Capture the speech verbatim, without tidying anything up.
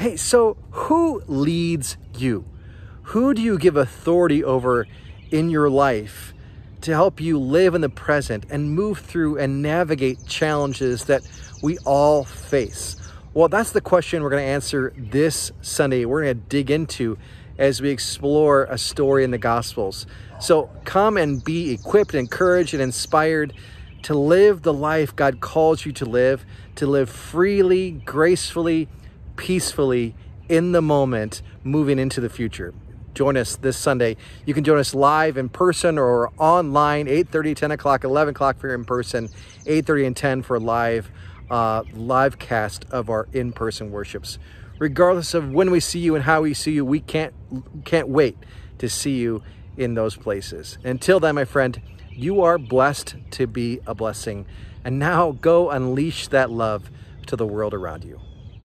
Hey, so who leads you? Who do you give authority over in your life to help you live in the present and move through and navigate challenges that we all face? Well, that's the question we're going to answer this Sunday. We're going to dig into as we explore a story in the Gospels. So come and be equipped, encouraged, and inspired to live the life God calls you to live, to live freely, gracefully, peacefully, in the moment, moving into the future. Join us this Sunday. You can join us live in person or online, eight thirty, ten o'clock, eleven o'clock for in person, eight thirty and ten for live, uh, live cast of our in-person worships. Regardless of when we see you and how we see you, we can't, can't wait to see you in those places. Until then, my friend, you are blessed to be a blessing. And now go unleash that love to the world around you.